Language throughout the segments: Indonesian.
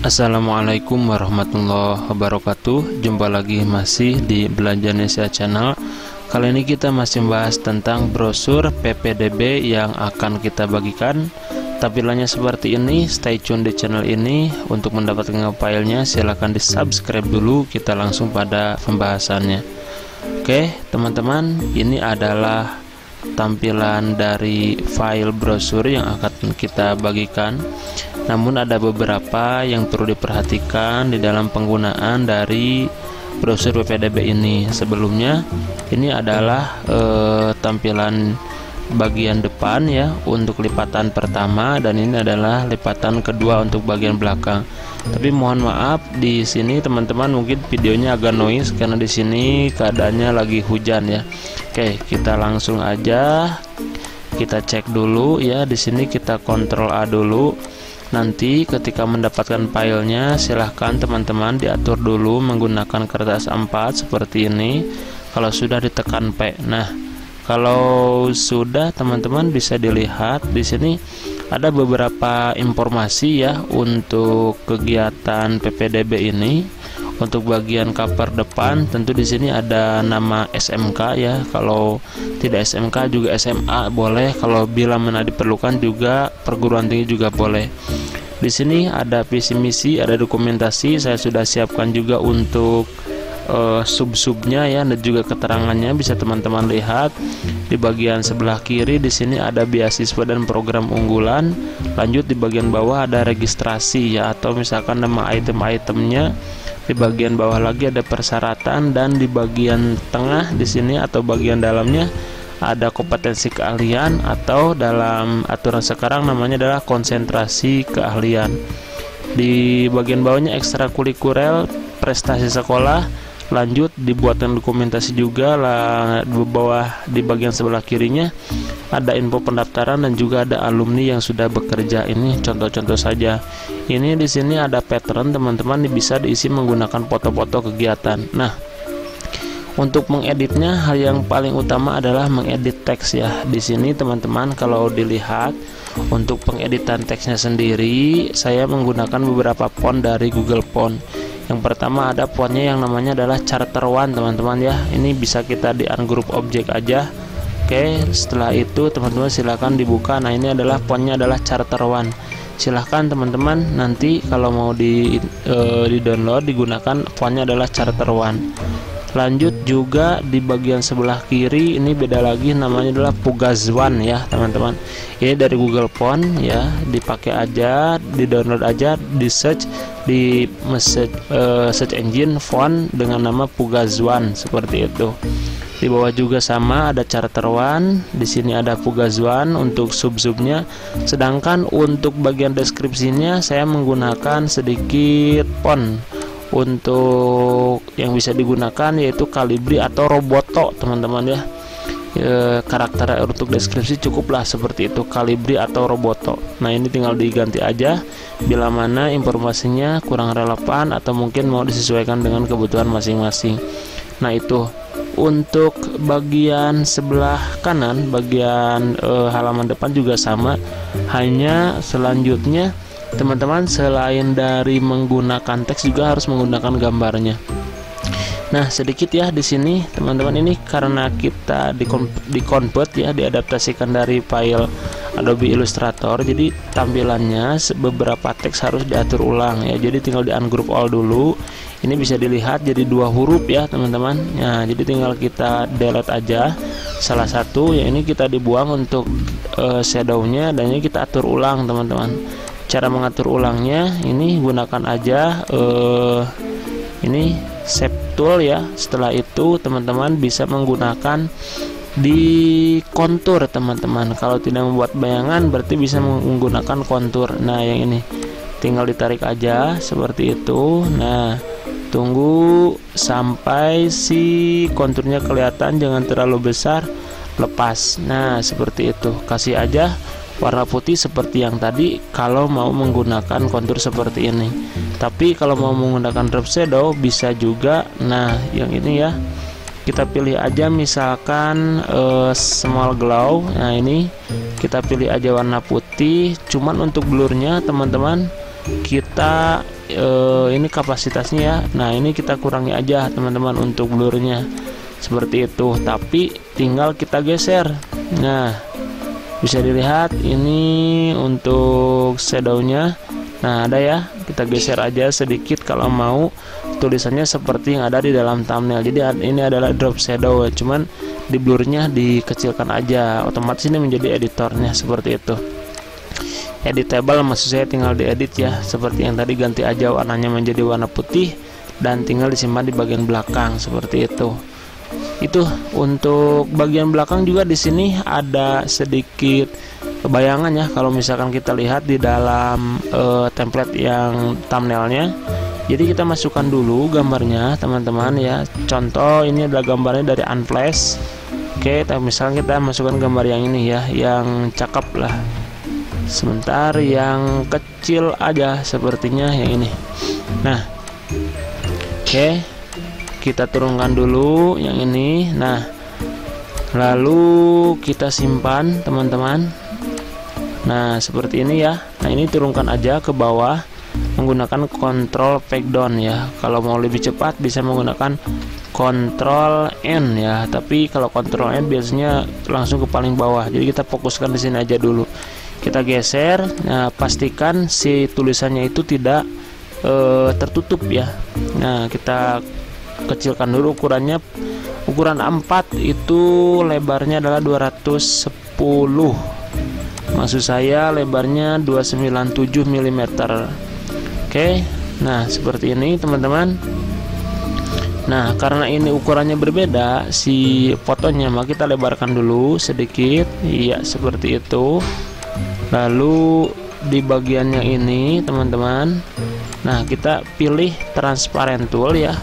Assalamualaikum warahmatullahi wabarakatuh. Jumpa lagi masih di Belajarnesia Channel. Kali ini kita masih membahas tentang brosur PPDB yang akan kita bagikan. Tampilannya seperti ini. Stay tune di channel ini. Untuk mendapatkan filenya silahkan di subscribe dulu. Kita langsung pada pembahasannya. Oke teman-teman, ini adalah tampilan dari file brosur yang akan kita bagikan. Namun ada beberapa yang perlu diperhatikan di dalam penggunaan dari brosur PPDB ini. Sebelumnya, ini adalah tampilan bagian depan ya untuk lipatan pertama, dan ini adalah lipatan kedua untuk bagian belakang. Tapi mohon maaf di sini teman-teman, mungkin videonya agak noise karena di sini keadaannya lagi hujan ya. Oke, kita langsung aja kita cek dulu ya. Di sini kita kontrol A dulu. Nanti ketika mendapatkan filenya silahkan teman-teman diatur dulu menggunakan kertas A4 seperti ini. Kalau sudah ditekan P. Nah, kalau sudah teman-teman bisa dilihat di sini ada beberapa informasi ya untuk kegiatan PPDB ini. Untuk bagian cover depan tentu di sini ada nama SMK ya. Kalau tidak SMK juga SMA boleh. Kalau bila mana diperlukan juga perguruan tinggi juga boleh. Di sini ada visi misi, ada dokumentasi. Saya sudah siapkan juga untuk sub-subnya ya, dan juga keterangannya bisa teman-teman lihat. Di bagian sebelah kiri di sini ada beasiswa dan program unggulan. Lanjut di bagian bawah ada registrasi ya, atau misalkan nama item-itemnya. Di bagian bawah lagi ada persyaratan, dan di bagian tengah di sini atau bagian dalamnya ada kompetensi keahlian, atau dalam aturan sekarang namanya adalah konsentrasi keahlian. Di bagian bawahnya ekstrakurikuler, prestasi sekolah. Lanjut dibuatkan dokumentasi juga lah. Di bawah di bagian sebelah kirinya ada info pendaftaran, dan juga ada alumni yang sudah bekerja. Ini contoh-contoh saja. Ini di sini ada pattern teman-teman, bisa diisi menggunakan foto-foto kegiatan. Nah, untuk mengeditnya hal yang paling utama adalah mengedit teks ya. Di sini teman-teman kalau dilihat untuk pengeditan teksnya sendiri saya menggunakan beberapa font dari Google Font. Yang pertama ada fontnya yang namanya adalah Charter One teman-teman ya. Ini bisa kita di ungroup object aja. Oke, setelah itu teman-teman silahkan dibuka. Nah, ini adalah fontnya adalah Charter One. Silahkan teman-teman nanti kalau mau di download digunakan fontnya adalah Charter One. Lanjut juga di bagian sebelah kiri ini beda lagi, namanya adalah Pugazwan ya teman-teman. Ini dari Google Font ya, dipakai aja, di download aja, di search di search engine font dengan nama Pugazwan seperti itu. Di bawah juga sama ada Charter One, di sini ada Pugazwan untuk sub-subnya. Sedangkan untuk bagian deskripsinya saya menggunakan sedikit font untuk yang bisa digunakan yaitu Calibri atau Roboto teman-teman ya. Karakter untuk deskripsi cukuplah seperti itu, Calibri atau Roboto. Nah, ini tinggal diganti aja bila mana informasinya kurang relevan atau mungkin mau disesuaikan dengan kebutuhan masing-masing. Nah, itu untuk bagian sebelah kanan, bagian halaman depan juga sama. Hanya selanjutnya teman-teman selain dari menggunakan teks juga harus menggunakan gambarnya. Nah, sedikit ya di sini teman-teman, ini karena kita di-convert ya, diadaptasikan dari file Adobe Illustrator. Jadi tampilannya beberapa teks harus diatur ulang ya. Jadi tinggal di ungroup all dulu. Ini bisa dilihat jadi dua huruf ya teman-teman. Nah, jadi tinggal kita delete aja salah satu. Ya, ini kita dibuang untuk shadownya, dan ini kita atur ulang teman-teman. Cara mengatur ulangnya ini gunakan aja ini shape tool ya. Setelah itu teman-teman bisa menggunakan di kontur teman-teman. Kalau tidak membuat bayangan berarti bisa menggunakan kontur. Nah, yang ini tinggal ditarik aja seperti itu. Nah, tunggu sampai si konturnya kelihatan, jangan terlalu besar, lepas. Nah, seperti itu. Kasih aja warna putih seperti yang tadi kalau mau menggunakan kontur seperti ini. Tapi kalau mau menggunakan drop shadow bisa juga. Nah, yang ini ya kita pilih aja misalkan small glow. Nah, ini kita pilih aja warna putih. Cuman untuk blurnya teman-teman kita ini kapasitasnya ya. Nah ini kita kurangi aja teman-teman untuk blurnya seperti itu, tapi tinggal kita geser. Nah bisa dilihat ini untuk shadownya. Nah ada ya, kita geser aja sedikit kalau mau tulisannya seperti yang ada di dalam thumbnail. Jadi ini adalah drop shadow, cuman di blurnya dikecilkan aja, otomatis ini menjadi editornya seperti itu. Editable maksud saya tinggal diedit ya, seperti yang tadi ganti aja warnanya menjadi warna putih dan tinggal disimpan di bagian belakang seperti itu. Itu untuk bagian belakang juga di sini ada sedikit bayangan ya, kalau misalkan kita lihat di dalam template yang thumbnailnya. Jadi kita masukkan dulu gambarnya teman-teman ya. Contoh ini adalah gambarnya dari Unsplash. Oke, misalkan kita masukkan gambar yang ini ya, yang cakep lah. Sebentar, yang kecil aja sepertinya yang ini. Nah oke, kita turunkan dulu yang ini. Nah lalu kita simpan teman-teman. Nah seperti ini ya. Nah ini turunkan aja ke bawah menggunakan Ctrl Backdown ya. Kalau mau lebih cepat bisa menggunakan Ctrl N ya, tapi kalau Ctrl N biasanya langsung ke paling bawah. Jadi kita fokuskan di sini aja dulu, kita geser. Nah pastikan si tulisannya itu tidak tertutup ya. Nah kita kecilkan dulu ukurannya, ukuran 4 itu lebarnya adalah 210, maksud saya lebarnya 297 mm. Oke, nah seperti ini teman-teman. Nah karena ini ukurannya berbeda si fotonya, maka kita lebarkan dulu sedikit ya seperti itu. Lalu di bagiannya ini teman-teman, nah kita pilih transparent tool ya.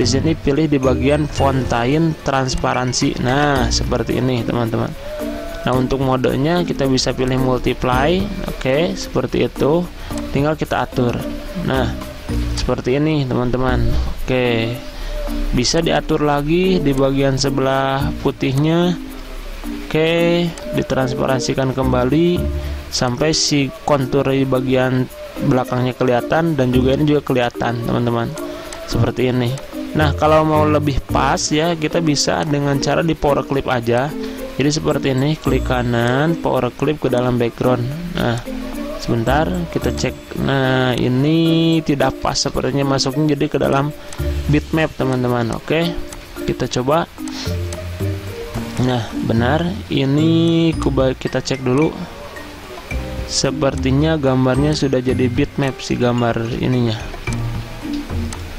Di sini pilih di bagian fontain transparansi. Nah seperti ini teman-teman. Nah untuk modenya kita bisa pilih multiply. Oke, seperti itu. Tinggal kita atur. Nah seperti ini teman-teman. Oke, bisa diatur lagi di bagian sebelah putihnya. Oke, ditransparansikan kembali sampai si kontur di bagian belakangnya kelihatan, dan juga ini juga kelihatan teman-teman seperti ini. Nah kalau mau lebih pas ya, kita bisa dengan cara di power clip aja. Jadi seperti ini, klik kanan, power clip ke dalam background. Nah sebentar kita cek. Nah ini tidak pas sepertinya masuknya, jadi ke dalam bitmap teman-teman. Oke, kita coba. Nah benar, ini kita cek dulu. Sepertinya gambarnya sudah jadi bitmap si gambar ininya.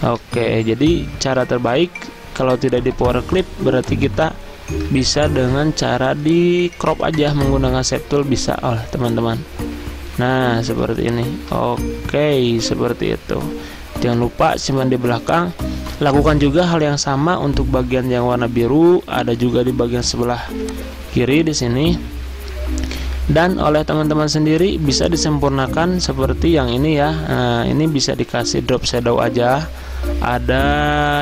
Oke, jadi cara terbaik kalau tidak di power clip berarti kita bisa dengan cara di crop aja menggunakan shape tool bisa teman-teman. Nah seperti ini. Oke, seperti itu. Jangan lupa simpan di belakang. Lakukan juga hal yang sama untuk bagian yang warna biru, ada juga di bagian sebelah kiri di sini. Dan oleh teman-teman sendiri bisa disempurnakan seperti yang ini ya. Nah, ini bisa dikasih drop shadow aja. Ada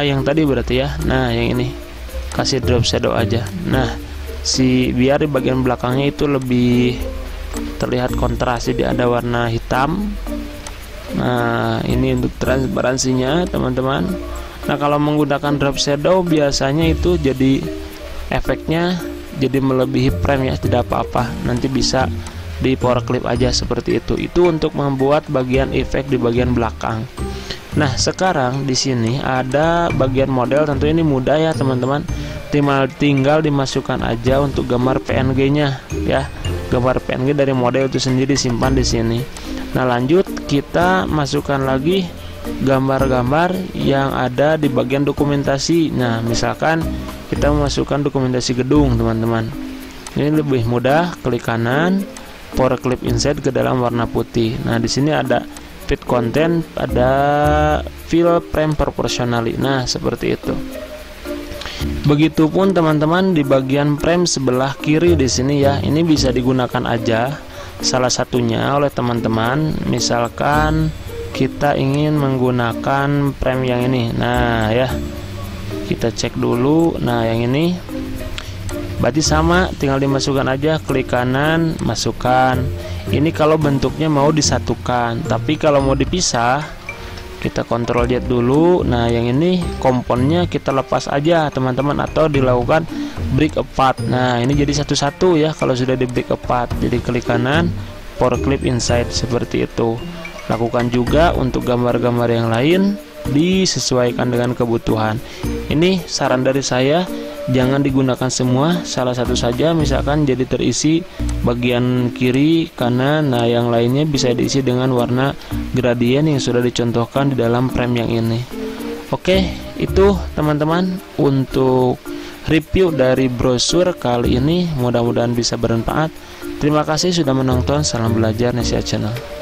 yang tadi berarti ya. Nah, yang ini kasih drop shadow aja. Nah, biar di bagian belakangnya itu lebih terlihat kontras, jadi ada warna hitam. Nah, ini untuk transparansinya, teman-teman. Nah kalau menggunakan drop shadow biasanya itu jadi efeknya jadi melebihi frame ya, tidak apa-apa, nanti bisa di power clip aja seperti itu. Itu untuk membuat bagian efek di bagian belakang. Nah sekarang di sini ada bagian model, tentu ini mudah ya teman-teman, tinggal dimasukkan aja untuk gambar PNG nya ya, gambar PNG dari model itu sendiri simpan di sini. Nah lanjut kita masukkan lagi gambar-gambar yang ada di bagian dokumentasi. Nah misalkan kita memasukkan dokumentasi gedung teman-teman, ini lebih mudah, klik kanan, power clip insert ke dalam warna putih. Nah di sini ada fit content, ada fill frame proportionally. Nah seperti itu. Begitupun teman-teman di bagian frame sebelah kiri di sini ya, ini bisa digunakan aja salah satunya oleh teman-teman. Misalkan kita ingin menggunakan frame yang ini. Nah ya, kita cek dulu. Nah yang ini berarti sama, tinggal dimasukkan aja, klik kanan, masukkan. Ini kalau bentuknya mau disatukan, tapi kalau mau dipisah Kita kontrol Z dulu. Nah, yang ini komponnya kita lepas aja teman-teman, atau dilakukan break apart. Nah, ini jadi satu-satu ya kalau sudah di break apart. Jadi klik kanan, for clip inside, seperti itu. Lakukan juga untuk gambar-gambar yang lain, disesuaikan dengan kebutuhan. Ini saran dari saya, jangan digunakan semua, salah satu saja. Misalkan jadi terisi bagian kiri, kanan. Nah, yang lainnya bisa diisi dengan warna gradien yang sudah dicontohkan di dalam frame yang ini. Oke, itu teman-teman untuk review dari brosur kali ini. Mudah-mudahan bisa bermanfaat. Terima kasih sudah menonton. Salam Belajarnesia Channel.